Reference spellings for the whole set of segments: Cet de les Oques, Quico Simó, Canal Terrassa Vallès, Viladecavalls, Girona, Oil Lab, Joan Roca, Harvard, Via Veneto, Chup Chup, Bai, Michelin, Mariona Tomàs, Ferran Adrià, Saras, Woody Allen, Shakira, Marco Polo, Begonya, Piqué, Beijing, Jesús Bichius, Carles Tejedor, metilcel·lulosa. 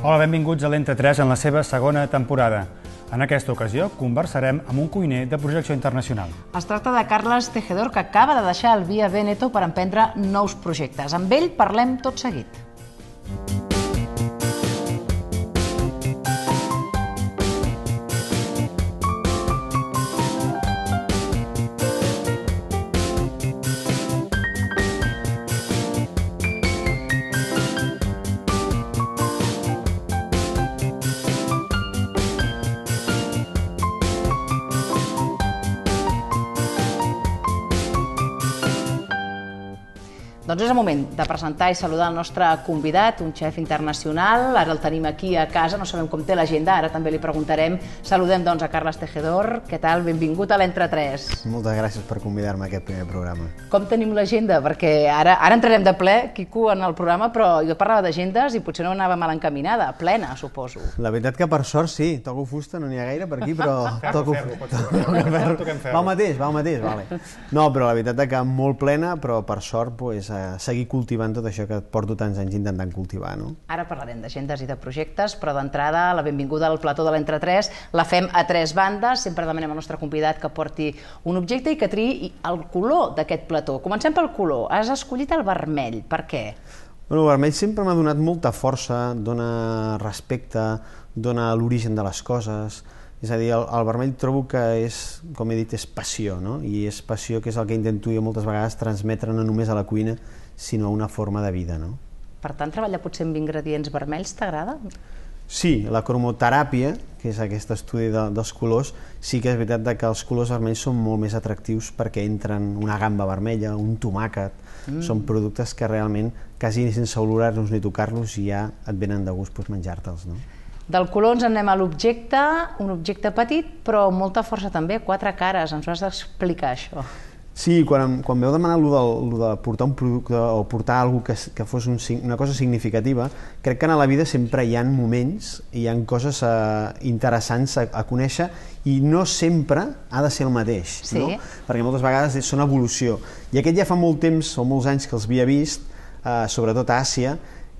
Hola, benvinguts a l'Entre3 en la seva segona temporada. En aquesta ocasió conversarem amb un cuiner de projecció internacional. Es tracta de Carles Tejedor, que acaba de deixar el Via Veneto per emprendre nous projectes. Amb ell parlem tot seguit. Doncs és el moment de presentar i saludar el nostre convidat, un xef internacional. Ara el tenim aquí a casa, no sabem com té l'agenda, ara també li preguntarem. Saludem doncs a Carles Tejedor. Què tal? Benvingut a l'Entre3. Moltes gràcies per convidar-me a aquest primer programa. Com tenim l'agenda? Perquè ara entrarem de ple, Quico, en el programa, però jo parlava d'agendes i potser no anava mal encaminada, plena, suposo. La veritat que per sort sí, toco fusta, no n'hi ha gaire per aquí, però toco fusta. Va el mateix, va el mateix, vale. No, però la veritat que molt plena, però per sort seguir cultivant tot això que porto tants anys intentant cultivar, no? Ara parlarem d'agendes i de projectes, però d'entrada la benvinguda al plató de l'Entre3 la fem a tres bandes. Sempre demanem al nostre convidat que porti un objecte i que triï el color d'aquest plató. Comencem pel color. Has escollit el vermell. Per què? El vermell sempre m'ha donat molta força, dona respecte, dona l'origen de les coses. És a dir, el vermell trobo que és, com he dit, és passió, no? I és passió que és el que intento jo moltes vegades transmetre no només a la cuina, sinó a una forma de vida, no? Per tant, treballar potser amb ingredients vermells t'agrada? Sí, la cromoteràpia, que és aquest estudi dels colors, sí que és veritat que els colors vermells són molt més atractius perquè entren una gamba vermella, un tomàquet, són productes que realment, quasi sense olorar-los ni tocar-los, ja et venen de gust menjar-te'ls, no? Del color ens anem a l'objecte, un objecte petit, però amb molta força també, quatre cares. Ens ho has d'explicar, això. Sí, quan vau demanar de portar un producte o portar alguna cosa que fos una cosa significativa, crec que a la vida sempre hi ha moments, hi ha coses interessants a conèixer i no sempre ha de ser el mateix, no? Perquè moltes vegades són evolució. I aquest ja fa molt temps o molts anys que els havia vist, sobretot a Àsia,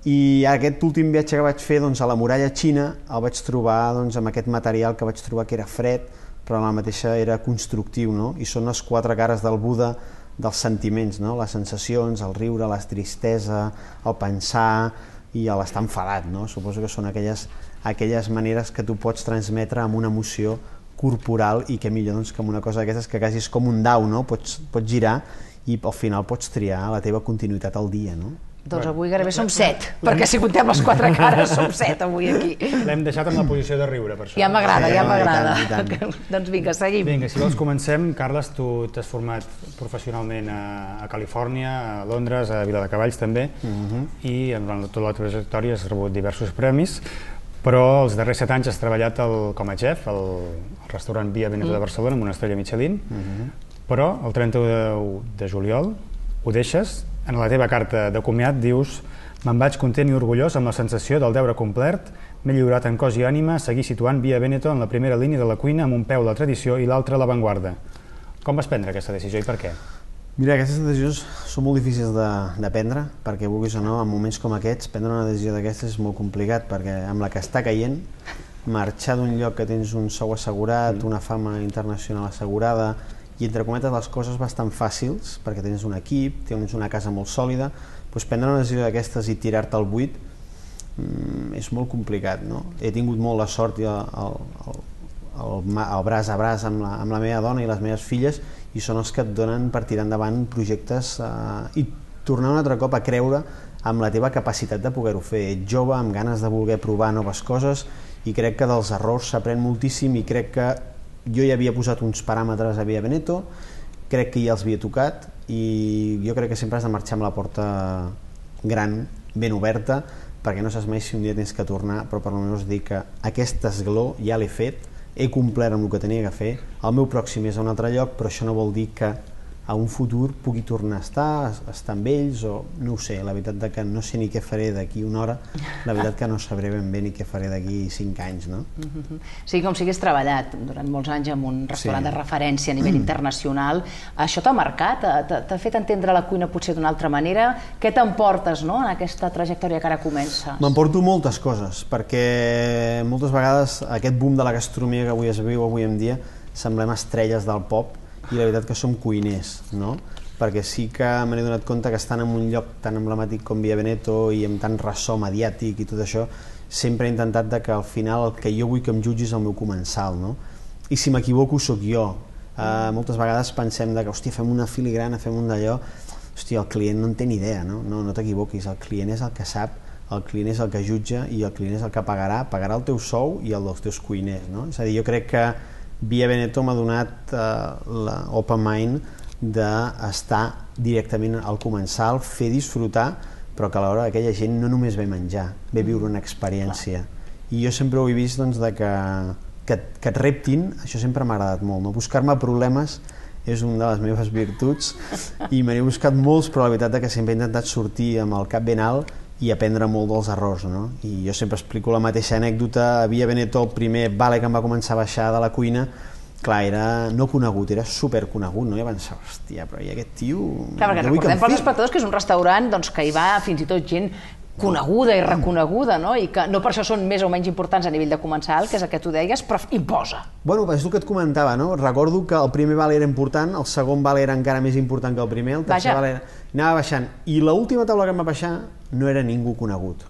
i aquest últim viatge que vaig fer a la muralla xina el vaig trobar amb aquest material que vaig trobar que era fred, però en la mateixa era constructiu, no? I són les quatre cares del Buda dels sentiments, no? Les sensacions, el riure, la tristesa, el pensar i l'estar enfadat, no? Suposo que són aquelles maneres que tu pots transmetre amb una emoció corporal i que millor que amb una cosa d'aquestes que quasi és com un dau, no? Pots girar i al final pots triar la teva continuïtat al dia, no? Doncs avui gairebé som 7, perquè si comptem les quatre cares som 7 avui aquí. L'hem deixat en la posició de riure, per això. Ja m'agrada, ja m'agrada. Doncs vinga, seguim. Vinga, si vols comencem. Carles, tu t'has format professionalment a Califòrnia, a Londres, a Viladecavalls també, i durant tota la trajectòria has rebut diversos premis, però els darrers 7 anys has treballat com a xef al restaurant Via Veneto de Barcelona, amb una estrella Michelin, però el 31 de juliol ho deixes. En la teva carta de comiat dius: me'n vaig content i orgullós amb la sensació del deure complert, m'he lliurat en cos i ànima a seguir situant Via Veneto en la primera línia de la cuina amb un peu la tradició i l'altre a l'avantguarda. Com vas prendre aquesta decisió i per què? Mira, aquestes decisions són molt difícils de prendre, perquè vulguis o no, en moments com aquests, prendre una decisió d'aquestes és molt complicat, perquè amb la que està caient, marxar d'un lloc que tens un sou assegurat, una fama internacional assegurada, i entre cometes les coses bastant fàcils, perquè tens un equip, tens una casa molt sòlida, doncs prendre una decisió d'aquestes i tirar-te al buit és molt complicat, no? He tingut molt la sort el braç a braç amb la meva dona i les meves filles, i són els que et donen per tirar endavant projectes i tornar un altre cop a creure amb la teva capacitat de poder-ho fer. Ets jove, amb ganes de voler provar noves coses, i crec que dels errors s'aprèn moltíssim, i crec que jo ja havia posat uns paràmetres a Via Veneto, crec que ja els havia tocat, i jo crec que sempre has de marxar amb la porta gran, ben oberta, perquè no saps mai si un dia tens que tornar, però per almenys dir que aquest esgló ja l'he fet, he complert amb el que tenia que fer, el meu pròxim és a un altre lloc, però això no vol dir que a un futur pugui tornar a estar amb ells, o no ho sé, la veritat que no sé ni què faré d'aquí una hora, la veritat que no sabré ben bé ni què faré d'aquí 5 anys, no? Sí, com si hagués treballat durant molts anys en un restaurant de referència a nivell internacional, això t'ha marcat? T'ha fet entendre la cuina potser d'una altra manera? Què t'emportes en aquesta trajectòria que ara comença? M'emporto moltes coses, perquè moltes vegades aquest boom de la gastronomia que avui es viu avui en dia semblem estrelles del pop, i la veritat que som cuiners, no? Perquè sí que m'he donat compte que estan en un lloc tan emblemàtic com Via Veneto i amb tant ressò mediàtic i tot això, sempre he intentat que al final el que jo vull que em jutgis és el meu comensal, no? I si m'equivoco sóc jo. Moltes vegades pensem que, hòstia, fem una filigrana, fem un d'allò, hòstia, el client no en té ni idea, no? No t'equivoquis, el client és el que sap, el client és el que jutja i el client és el que pagarà el teu sou i el dels teus cuiners, no? És a dir, jo crec que Via Veneto m'ha donat l'open mind d'estar directament al comensal, fer disfrutar, però que a l'hora aquella gent no només ve menjar, ve viure una experiència. I jo sempre ho he vist que et reptin, això sempre m'ha agradat molt. Buscar-me problemes és una de les meves virtuts i me n'he buscat molts, però la veritat és que sempre he intentat sortir amb el cap ben alt i aprendre molt dels errors, no? I jo sempre explico la mateixa anècdota. A Via Veneto, el primer vale que em va començar a baixar de la cuina, clar, era no conegut, era superconegut, no? I pensava, hòstia, però i aquest tio... Clar, perquè recordem pels espectadors que és un restaurant que hi va fins i tot gent coneguda i reconeguda, no? I que no per això són més o menys importants a nivell de comensal, que és el que tu deies, però imposa. Bueno, és el que et comentava, no? Recordo que el primer vale era important, el segon vale era encara més important que el primer, el tercer vale anava baixant, i l'última taula que em va baixar no era ningú conegut.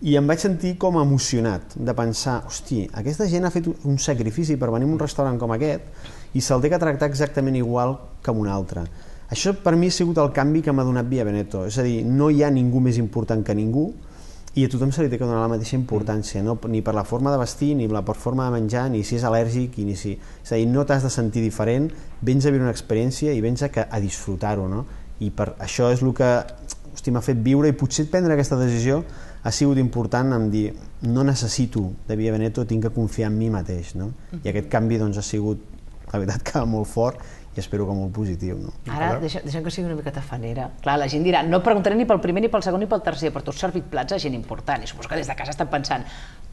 I em vaig sentir com emocionat de pensar, hòstia, aquesta gent ha fet un sacrifici per venir a un restaurant com aquest i se'l té que tractar exactament igual que un altre. Això per mi ha sigut el canvi que m'ha donat Via Veneto, és a dir, no hi ha ningú més important que ningú i a tothom se li té que donar la mateixa importància, ni per la forma de vestir, ni per la forma de menjar, ni si és al·lèrgic, ni si... És a dir, no t'has de sentir diferent, vens a viure una experiència i vens a disfrutar-ho, no? I això és el que m'ha fet viure i potser prendre aquesta decisió ha sigut important en dir, no necessito de Via Veneto, tinc que confiar en mi mateix, no? I aquest canvi ha sigut, la veritat, que molt fort i espero que molt positiu. Ara, deixa'm que sigui una mica tafanera. Clar, la gent dirà, no preguntaré ni pel primer, ni pel segon, ni pel tercer, però tu has servit plats a gent important, i suposo que des de casa estan pensant,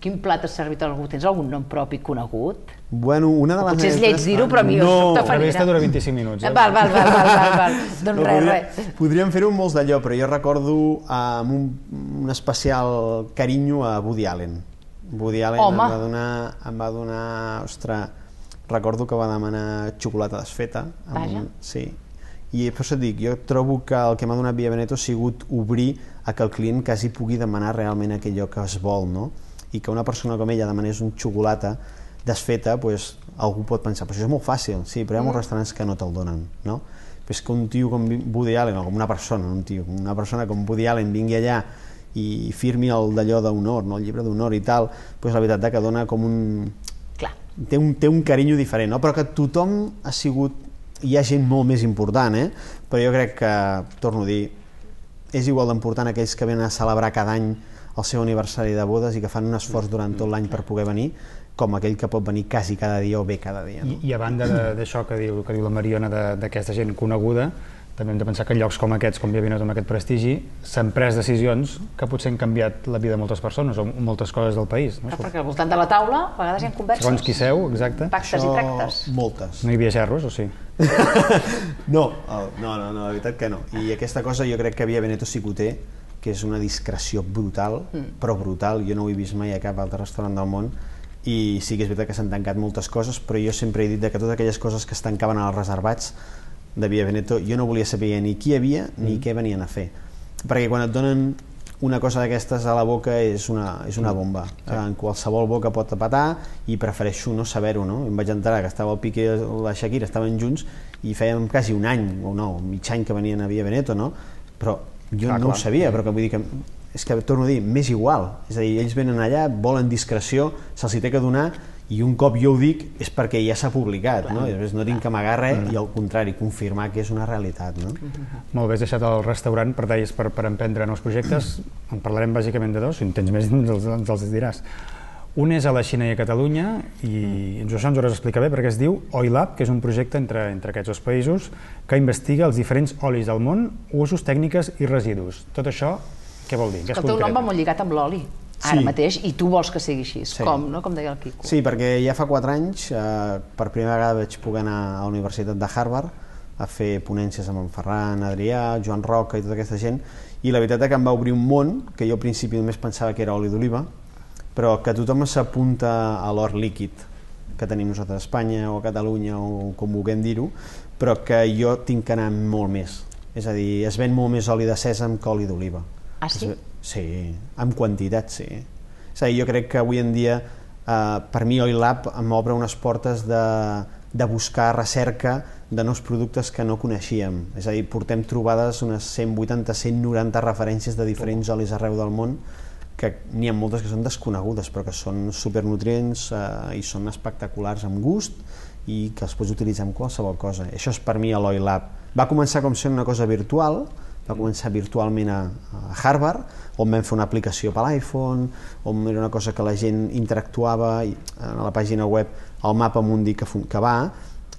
quin plat has servit a algú? Tens algun nom propi conegut? Bueno, una de les... Potser és lleig dir-ho, però a mi jo soc tafanera. No, aquesta dura 25 minuts. Val, doncs res. Podríem fer-ho amb molts d'allò, però jo recordo amb un especial carinyo a Woody Allen. Woody Allen em va donar... Ostres... Recordo que va demanar xocolata desfeta. Vaja. Sí. I per això et dic, jo trobo que el que m'ha donat Via Veneto ha sigut obrir a que el client quasi pugui demanar realment aquell que es vol, no? I que una persona com ella demanés un xocolata desfeta, doncs algú pot pensar, però això és molt fàcil, sí, però hi ha molts restaurants que no te'l donen, no? Però és que un tio com Woody Allen, o com una persona, no un tio, una persona com Woody Allen vingui allà i firmi el d'allò d'honor, el llibre d'honor i tal, doncs la veritat que dona com un... té un carinyo diferent, però que tothom ha sigut... Hi ha gent molt més important, però jo crec que, torno a dir, és igual d'important aquells que venen a celebrar cada any el seu aniversari de bodes i que fan un esforç durant tot l'any per poder venir, com aquell que pot venir quasi cada dia o bé cada dia. I a banda d'això que diu la Mariona d'aquesta gent coneguda, també hem de pensar que en llocs com aquests, com Via Veneto, amb aquest prestigi, s'han pres decisions que potser han canviat la vida de moltes persones o moltes coses del país. Perquè al voltant de la taula a vegades hi ha converses. Segons qui seu, exacte. Pactes i tractes. Moltes. No hi havia gerros, o sí? No, la veritat que no. I aquesta cosa jo crec que Via Veneto sí que ho té, que és una discreció brutal, però brutal. Jo no ho he vist mai a cap altre restaurant del món i sí que és veritat que s'han tancat moltes coses, però jo sempre he dit que totes aquelles coses que es tancaven als reservats de Via Veneto, jo no volia saber ni qui hi havia ni què venien a fer, perquè quan et donen una cosa d'aquestes a la boca és una bomba, en qualsevol boca pot petar i prefereixo no saber-ho. Em vaig enterar que estava el Piqué i la Shakira, estaven junts i fèiem quasi un any o no, mig any que venien a Via Veneto, però jo no ho sabia, però vull dir que és que, torno a dir, m'és igual, és a dir, ells venen allà, volen discreció, se'ls hi té que donar, i un cop jo ho dic és perquè ja s'ha publicat, no? I després no tinc que amagar res i al contrari, confirmar que és una realitat, no? Molt bé, has deixat el restaurant per emprendre nous projectes, en parlarem bàsicament de dos, si en tens més ens els diràs. Un és a la Xina i a Catalunya, i això ens ho explica bé, perquè es diu Oil Lab, que és un projecte entre aquests dos països que investiga els diferents olis del món, usos, tècniques i residus. Tot això, què vol dir? El teu nom va molt lligat amb l'oli. Ara mateix, i tu vols que sigui així, com deia el Quico. Sí, perquè ja fa 4 anys, per primera vegada vaig poder anar a la Universitat de Harvard a fer ponències amb en Ferran Adrià, Joan Roca i tota aquesta gent, i la veritat és que em va obrir un món que jo al principi només pensava que era oli d'oliva, però que tothom s'apunta a l'or líquid que tenim nosaltres a Espanya o a Catalunya o com vulguem dir-ho, però que jo tinc que anar molt més. És a dir, es ven molt més oli de sèsam que oli d'oliva. Ah, sí? Sí, amb quantitat, sí. És a dir, jo crec que avui en dia, per mi, Oil Lab m'obre unes portes de buscar recerca de nous productes que no coneixíem. És a dir, portem trobades unes 180-190 referències de diferents olis arreu del món, que n'hi ha moltes que són desconegudes, però que són supernutrients i són espectaculars amb gust i que els pots utilitzar amb qualsevol cosa. Això és per mi l'Oil Lab. Va començar com sent una cosa virtual, va començar virtualment a Harvard, on vam fer una aplicació per l'iPhone, on era una cosa que la gent interactuava, a la pàgina web, el mapa mundi que va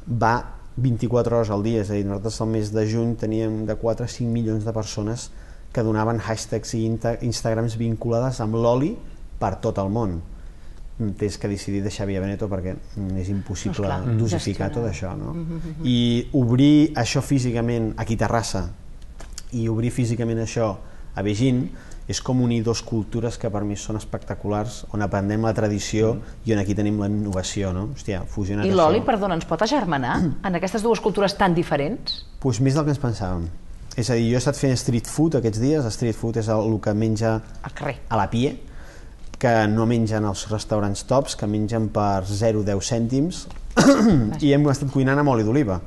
24 hores al dia, és a dir, nosaltres al mes de juny teníem de 4 a 5 milions de persones que donaven hashtags i Instagrams vinculades amb l'oli per tot el món. Tens que decidir deixar Via Veneto perquè és impossible dosificar tot això. I obrir això físicament aquí a Terrassa, i obrir físicament això a Beijing és com unir dues cultures que per mi són espectaculars, on aprenem la tradició i on aquí tenim la innovació. I l'oli, perdona, ens pot agermanar en aquestes dues cultures tan diferents? Doncs més del que ens pensàvem. És a dir, jo he estat fent street food aquests dies. Street food és el que menja a la pie, que no mengen als restaurants tops, que mengen per 0,10 cèntims, i hem estat cuinant amb oli d'oliva.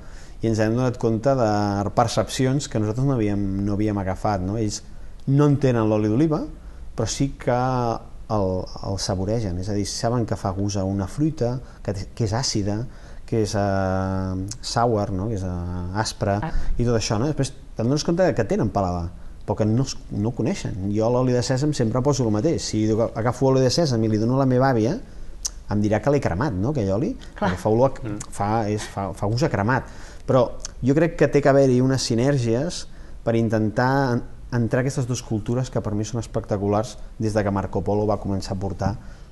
I ens hem donat compte de percepcions que nosaltres no havíem agafat. Ells no entenen l'oli d'oliva, però sí que el saboregen. És a dir, saben que fa gust a una fruita, que és àcida, que és sour, que és aspre, i tot això. Després te'n dones compte que tenen paladar, però que no ho coneixen. Jo a l'oli de sèsam sempre poso el mateix. Si agafo oli de sèsam i li dono a la meva àvia, em dirà que l'he cremat, aquell oli, perquè fa gust a cremat. Però jo crec que té que haver-hi unes sinergies per intentar entrar aquestes dues cultures que per mi són espectaculars des que Marco Polo va començar a portar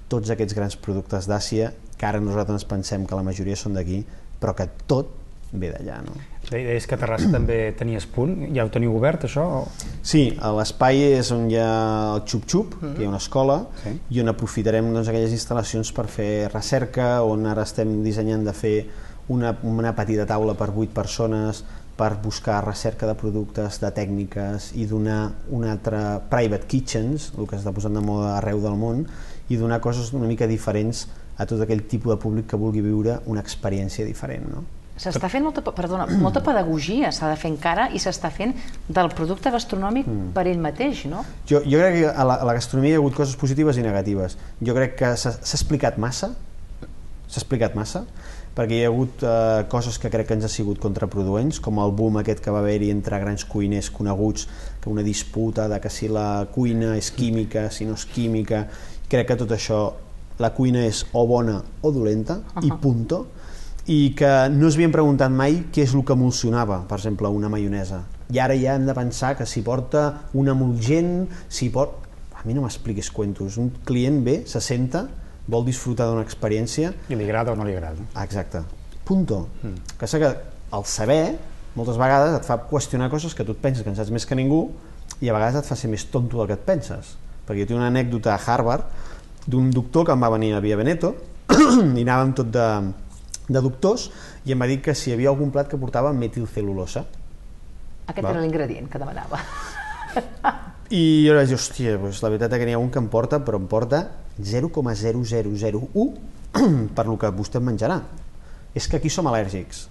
tots aquests grans productes d'Àsia, que ara nosaltres pensem que la majoria són d'aquí, però que tot ve d'allà. Deies que a Terrassa també tenies punt, ja ho teniu obert, això? Sí, l'espai és on hi ha el Chup Chup, que hi ha una escola, i on aprofitarem aquelles instal·lacions per fer recerca, on ara estem dissenyant de fer una petita taula per 8 persones per buscar recerca de productes, de tècniques, i donar un altre private kitchens, el que està posant de moda arreu del món, i donar coses una mica diferents a tot aquell tipus de públic que vulgui viure una experiència diferent. S'està fent molta pedagogia, s'ha de fer encara, i s'està fent del producte gastronòmic per ell mateix, no? Jo crec que a la gastronomia hi ha hagut coses positives i negatives. Jo crec que s'ha explicat massa, perquè hi ha hagut coses que crec que ens ha sigut contraproduents, com el boom aquest que va haver-hi entre grans cuiners coneguts, que una disputa de que si la cuina és química, si no és química. Crec que tot això, la cuina és o bona o dolenta, i punto, i que no es havien preguntat mai què és el que emulsionava, per exemple, una maionesa. I ara ja hem de pensar que si porta un emulgent, si porta... A mi no m'expliquis cuentos. Un client ve, se senta, vol disfrutar d'una experiència... I li agrada o no li agrada. Exacte. Punto. Que el saber, moltes vegades, et fa qüestionar coses que tu et penses que en saps més que ningú, i a vegades et fa ser més tonto del que et penses. Perquè jo tinc una anècdota a Harvard d'un doctor que em va venir a Via Veneto, i anàvem tot de doctors, i em va dir que si hi havia algun plat que portava metilcel·lulosa. Aquest era l'ingredient que demanava. I jo vaig dir, hòstia, la veritat és que n'hi ha un que em porta, però em porta 0,0001 per el que vostè menjarà. És que aquí som al·lèrgics.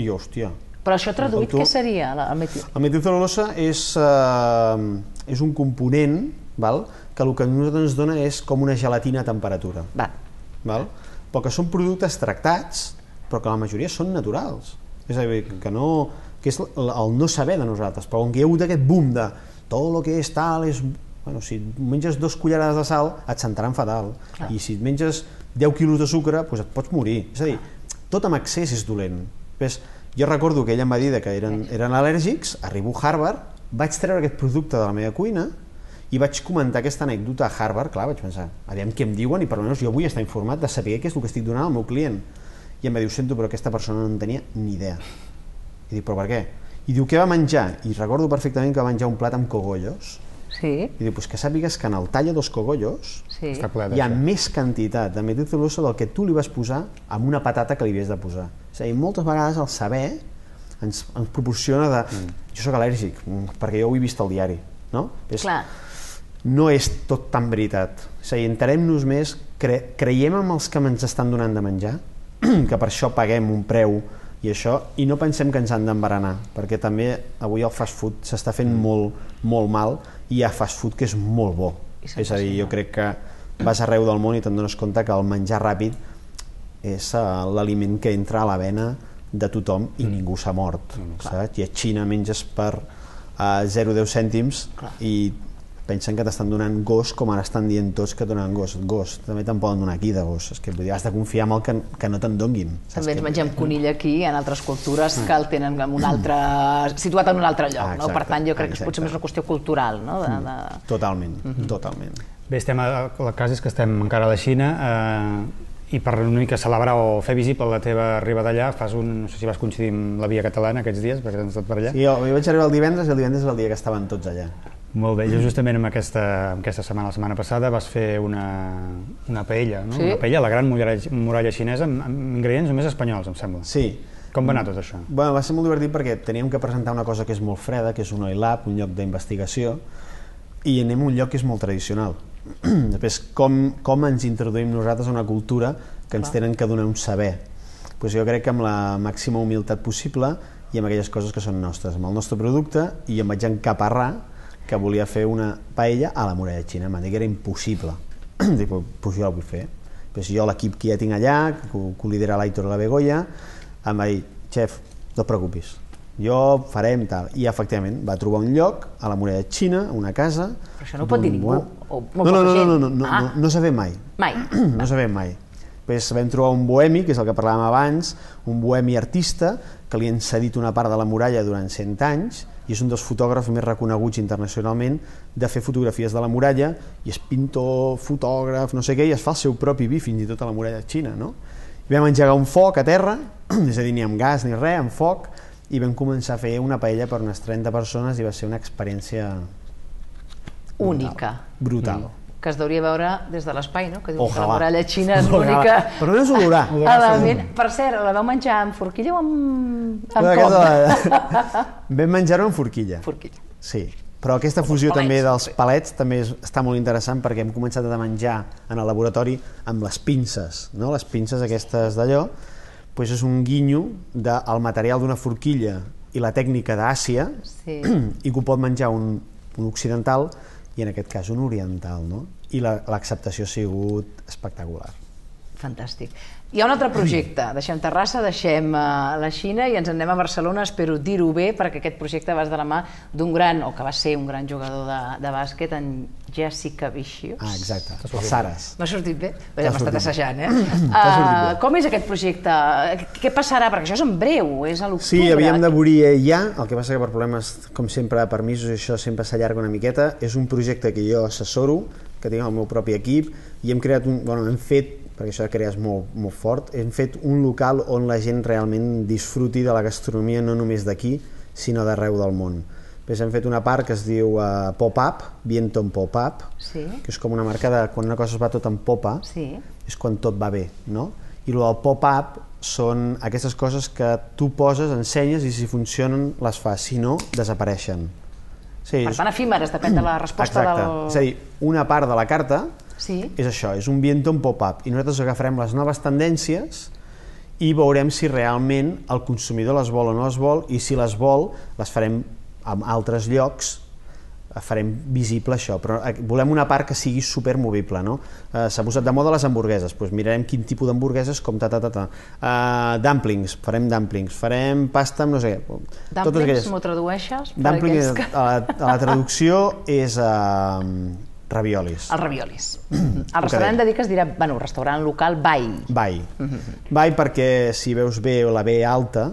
I jo, hòstia... Però això traduït, què seria? La metilcel·lulosa és un component que el que a nosaltres ens dona és com una gelatina a temperatura. Però que són productes tractats, però que la majoria són naturals. És a dir, que és el no saber de nosaltres, però on hi ha hagut aquest boom de tot el que és tal és Bueno, si menges 2 cullerades de sal et sentaran fatal. Clar. I si et menges 10 quilos de sucre, doncs et pots morir. És a dir, tot amb excés és dolent. Ves, jo recordo que ella em va dir que eren al·lèrgics, arribo a Harvard, vaig treure aquest producte de la meva cuina i vaig comentar aquesta anècdota a Harvard. Clar, vaig pensar, aviam què em diuen, i per almenys jo vull estar informat de saber què és el que estic donant al meu client. I em va dir, sento, però aquesta persona no en tenia ni idea. I dic, però per què? I diu, què va menjar? I recordo perfectament que va menjar un plat amb cogollos. Sí. I diu, pues que sàpigues que en el talla dels cogollos hi ha més quantitat de metilcel·lulosa del que tu li vas posar amb una patata que li havies de posar. És a dir, moltes vegades el saber ens proporciona de... Jo sóc al·lèrgic, perquè jo ho he vist al diari, no? Clar. No és tot tan veritat. És a dir, entenem-nos més, creiem en els que ens estan donant de menjar, que per això paguem un preu i això, i no pensem que ens han d'emberenar, perquè també avui el fast food s'està fent molt mal, i hi ha fast food que és molt bo. És a dir, jo crec que vas arreu del món i te'n dones compte que el menjar ràpid és l'aliment que entra a la vena de tothom i ningú s'ha mort. I a Xina menges per 0,10 cèntims i pensen que t'estan donant gos, com ara estan dient tots que donen gos. Gos, també te'n poden donar aquí de gos. És que has de confiar en el que no te'n donguin. També ens mengem conill aquí, en altres cultures, que el tenen situat en un altre lloc. Per tant, jo crec que és potser més una qüestió cultural. Totalment, totalment. Bé, el cas és que estem encara a la Xina i per una mica celebrar o fer visible la teva arribada allà, fas un... no sé si vas coincidir amb la Via Catalana aquests dies, perquè has estat per allà. Sí, jo vaig arribar el divendres i el divendres és el dia que estaven tots allà. Molt bé, jo justament aquesta setmana, la setmana passada, vas fer una paella, no? Una paella a la Gran Muralla Xinesa amb ingredients només espanyols, em sembla. Sí. Com va anar tot això? Bé, va ser molt divertit perquè teníem que presentar una cosa que és molt freda, que és un Oil Lab, un lloc d'investigació, i anem a un lloc que és molt tradicional. Després, com ens introduïm nosaltres a una cultura que ens tenen que donar un saber? Doncs jo crec que amb la màxima humilitat possible i amb aquelles coses que són nostres, amb el nostre producte, i em vaig encaparrar que volia fer una paella a la muralla xina. Em va dir que era impossible. Dic, doncs jo la vull fer. Doncs jo, l'equip que ja tinc allà, que lidera l'Aitor i la Begonya, em va dir, xef, no et preocupis, jo farem tal. I efectivament va trobar un lloc a la muralla xina, una casa... Però això no ho pot dir ningú? No, no sabem mai. Mai? No sabem mai. Vam trobar un bohemi, que és el que parlàvem abans, un bohemi artista que li han cedit una part de la muralla durant 100 anys i és un dels fotògrafs més reconeguts internacionalment de fer fotografies de la muralla, i és pintor, fotògraf, no sé què, i es fa el seu propi vi fins i tot a la muralla xina. Vam engegar un foc a terra, és a dir, ni amb gas ni res, amb foc, i vam començar a fer una paella per unes 30 persones i va ser una experiència... única. Brutal. Que es deuria veure des de l'espai, no? Que dius que la muralla xina és l'única... Però no és olorar. Per cert, la vau menjar amb forquilla o amb cop? Vam menjar-ho amb forquilla. Forquilla. Sí, però aquesta fusió també dels palets també està molt interessant perquè hem començat a menjar en el laboratori amb les pinces, no? Les pinces aquestes d'allò, doncs és un guinyo del material d'una forquilla i la tècnica d'Àsia, i que ho pot menjar un occidental i en aquest cas un oriental, no? I l'acceptació ha sigut espectacular. Fantàstic. Hi ha un altre projecte, deixem Terrassa, deixem la Xina i ens anem a Barcelona, espero dir-ho bé, perquè aquest projecte vas de la mà d'un gran, o que va ser un gran jugador de bàsquet, en Jesús Bichius. Ah, exacte, el Saras. M'ha sortit bé? Bé, hem estat assajant, eh? Com és aquest projecte? Què passarà? Perquè això és en breu, és a l'octubre. Sí, havíem de morir ja, el que passa que per problemes, com sempre, de permisos, això sempre s'allarga una miqueta. És un projecte que jo assessoro, que tinc el meu propi equip, i hem fet, perquè això de crear és molt fort, hem fet un local on la gent realment disfruti de la gastronomia no només d'aquí, sinó d'arreu del món. Hem fet una part que es diu pop-up, Vienton Pop-up, que és com una marca de quan una cosa es va tot en popa, és quan tot va bé, no? I el pop-up són aquestes coses que tu poses, ensenyes, i si funcionen les fas, si no, desapareixen. Per tant, efímeres, depèn de la resposta del... Exacte, és a dir, una part de la carta és això, és un Vienton Pop-up, i nosaltres agafarem les noves tendències i veurem si realment el consumidor les vol o no les vol, i si les vol les farem en altres llocs farem visible això, però volem una part que sigui supermovible, no? S'ha posat de moda les hamburgueses, doncs mirarem quin tipus d'hamburgueses, com ta-ta-ta-ta. Dumplings, farem dumplings, farem pasta amb no sé què. Dumplings, m'ho tradueixes? Dumplings, a la traducció és raviolis. Els raviolis. El restaurant de dir que es dirà, bueno, restaurant local, Bai. Bai. Bai perquè si veus bé la B alta,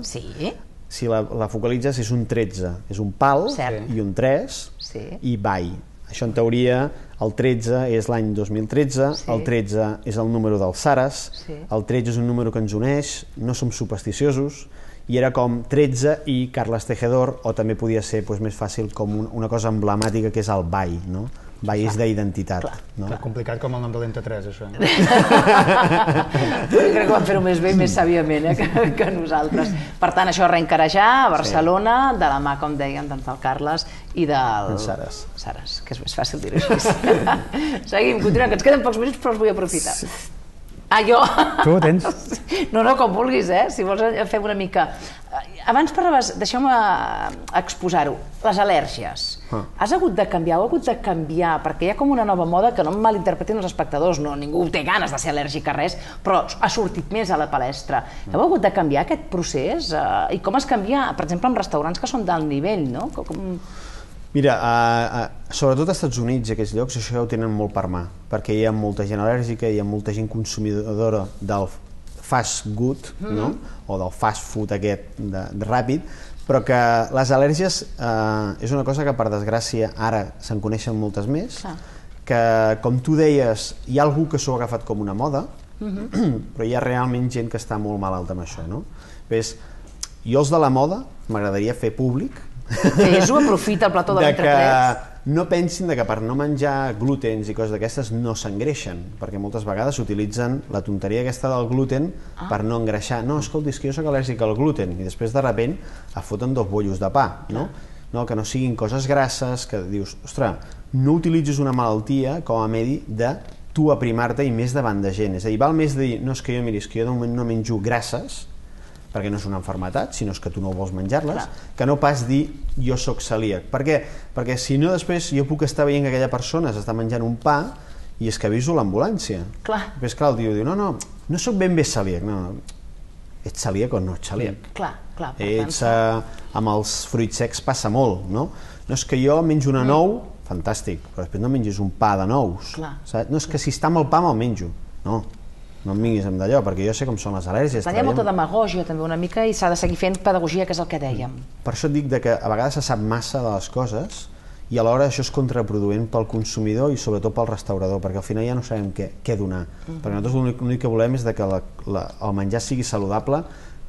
si la focalitzes és un 13, és un pal i un 3 i Bai. Això en teoria el 13 és l'any 2013, el 13 és el número dels Saras, el 13 és un número que ens uneix, no som supersticiosos, i era com 13 i Carles Tejedor, o també podia ser més fàcil com una cosa emblemàtica que és el Bai, no? Bai és d'identitat. Complicat com el nom de l'Enta3, això. Crec que van fer-ho més bé i més sàviament que nosaltres. Per tant, això reencarejar a Barcelona, de la mà, com dèiem, del Carles i del... Saras, que és més fàcil dir-ho així. Seguim, continuem, que ens queden pocs minuts, però els vull aprofitar. Ah, jo? Tu ho tens? No, no, com vulguis, si vols fem una mica... Abans parlaves, deixeu-me exposar-ho, les al·lèrgies. Has hagut de canviar, ho ha hagut de canviar, perquè hi ha com una nova moda que no em malinterpretin els espectadors, no, ningú té ganes de ser al·lèrgic a res, però ha sortit més a la palestra. Heu hagut de canviar aquest procés? I com es canvia, per exemple, en restaurants que són d'alt nivell, no? Mira, sobretot als Estats Units i aquests llocs això ja ho tenen molt per mà, perquè hi ha molta gent al·lèrgica, hi ha molta gent consumidora del fast good, o del fast food aquest ràpid, però que les al·lèrgies és una cosa que per desgràcia ara se'n coneixen moltes més, que com tu deies hi ha algú que s'ho ha agafat com una moda, però hi ha realment gent que està molt malalta amb això. Jo els de la moda m'agradaria fer públic, Fes-ho, aprofita el plató de l'entreclets. No pensin que per no menjar glútens i coses d'aquestes no s'engreixen, perquè moltes vegades s'utilitzen la tonteria aquesta del gluten per no engreixar. No, escolti, és que jo soc al·lèrgic al gluten i després de sobte et foten dos bollos de pa. Que no siguin coses grasses, que dius, ostres, no utilitzis una malaltia com a medi de tu aprimar-te i més davant de gent. És a dir, val més dir, no, és que jo, miri, és que jo de moment no menjo grasses, perquè no és una malaltia, sinó que tu no vols menjar-les, que no pas dir jo soc celíac. Per què? Perquè si no després jo puc estar veient que aquella persona s'està menjant un pa i és que aviso l'ambulància. Després clar, el tio diu, no, no, no soc ben bé celíac. No, no, ets celíac o no ets celíac? Clar. Amb els fruits secs passa molt, no? No és que jo menjo una nou, fantàstic, però després no mengis un pa de nous. No és que si està amb el pa me'l menjo, no. No em vinguis amb d'allò, perquè jo sé com són les al·lèrgies. Hi ha molta demagògia també una mica i s'ha de seguir fent pedagogia, que és el que dèiem. Per això et dic que a vegades se sap massa de les coses i alhora això és contraproduent pel consumidor i sobretot pel restaurador, perquè al final ja no sabem què donar. Perquè nosaltres l'únic que volem és que el menjar sigui saludable,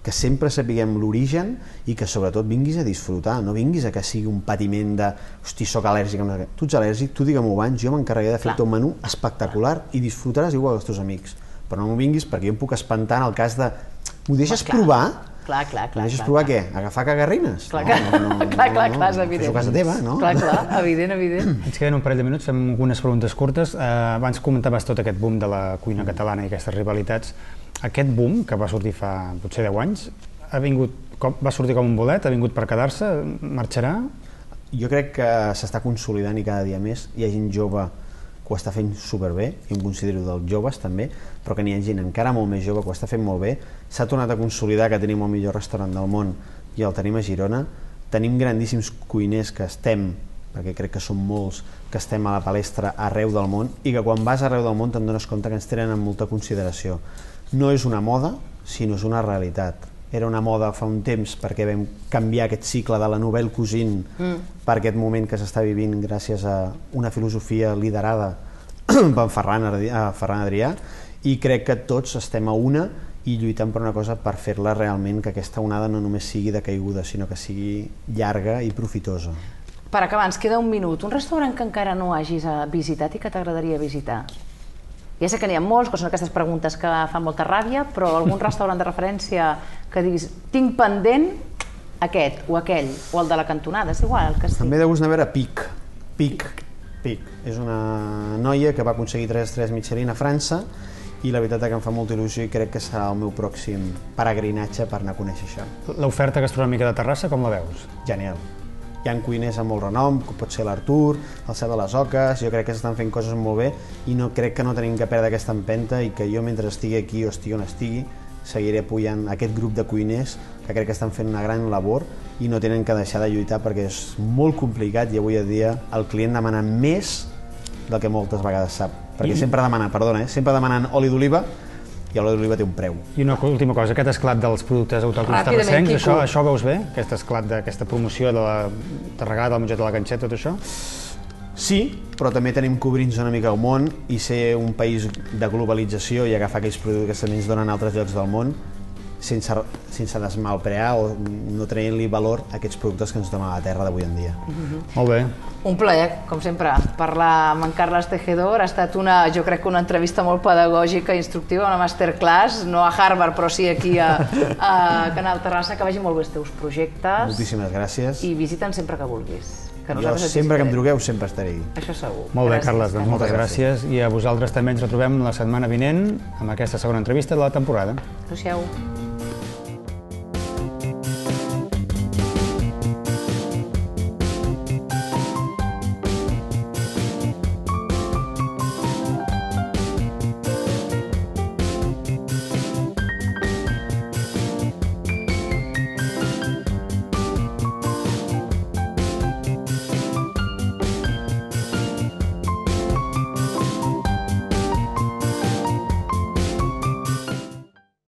que sempre sapiguem l'origen i que sobretot vinguis a disfrutar, no vinguis a que sigui un patiment de hosti, soc al·lèrgic, tu ets al·lèrgic, tu digue-m'ho abans, jo m'encarregué de fer-te un menú espectacular i disfrutaràs igual que els teus amics. Però no m'ho vinguis perquè jo em puc espantar en el cas de... M'ho deixes provar? M'ho deixes provar què? Agafar cagarrines? Clar, és evident. És a casa teva, no? Clar, evident. Ens queden un parell de minuts, fem algunes preguntes curtes. Abans comentaves tot aquest boom de la cuina catalana i aquestes rivalitats. Aquest boom, que va sortir fa potser 10 anys, va sortir com un bolet, ha vingut per quedar-se, marxarà? Jo crec que s'està consolidant i cada dia més hi ha gent jove que ho està fent superbé, i em considero dels joves també, però que n'hi ha gent encara molt més jove que ho està fent molt bé. S'ha tornat a consolidar que tenim el millor restaurant del món i el tenim a Girona. Tenim grandíssims cuiners que estem, perquè crec que són molts, que estem a la palestra arreu del món i que quan vas arreu del món te'n dones compte que ens tenen amb molta consideració. No és una moda, sinó és una realitat. Era una moda fa un temps perquè vam canviar aquest cicle de la nouvelle cuisine per aquest moment que s'està vivint gràcies a una filosofia liderada per Ferran Adrià, i crec que tots estem a una i lluitant per una cosa per fer-la realment, que aquesta onada no només sigui de caiguda, sinó que sigui llarga i profitosa. Per acabar, ens queda un minut. Un restaurant que encara no hagis visitat i que t'agradaria visitar? Ja sé que n'hi ha molts, que són aquestes preguntes que fan molta ràbia, però algun restaurant de referència que diguis tinc pendent aquest o aquell, o el de la cantonada, és igual, el que sigui. També de gust anar a veure Pic. És una noia que va aconseguir 3 estrelles Michelin a França i la veritat és que em fa molta il·lusió i crec que serà el meu pròxim peregrinatge per anar a conèixer això. L'oferta gastronòmica de Terrassa, com la veus? Genial. hi ha cuiners amb molt renom, com pot ser l'Artur, el Cet de les Oques, jo crec que s'estan fent coses molt bé i no crec que no tenim que perdre aquesta empenta i que jo, mentre estigui aquí o estigui on estigui, seguiré apoyant aquest grup de cuiners que crec que estan fent una gran labor i no tenen que deixar de lluitar perquè és molt complicat i avui dia el client demana més del que moltes vegades sap. Perquè sempre demanen, perdona, sempre demanen oli d'oliva i l'oli d'oliva té un preu. I una última cosa, aquest esclat dels productes autòctons terrassencs, això veus bé? Aquest esclat d'aquesta promoció de la Tarragà, del Monget de la Ganxeta, tot això? Sí, però també tenim que obrir-nos una mica al món i ser un país de globalització i agafar aquells productes que també ens donen a altres llocs del món sense desmalprear o no traient-li valor a aquests productes que ens donen a la terra d'avui en dia. Molt bé. Un plaer, com sempre, parlar amb en Carles Tejedor. Ha estat una, jo crec que una entrevista molt pedagògica i instructiva, una masterclass, no a Harvard, però sí aquí a Canal Terrassa. Que vagin molt bé els teus projectes. Moltíssimes gràcies. I visita'ns sempre que vulguis. Jo sempre que em truqueu sempre estaré aquí. Això segur. Molt bé, Carles, doncs moltes gràcies. I a vosaltres també ens retrobem la setmana vinent amb aquesta segona entrevista de la temporada. Adéu-siau.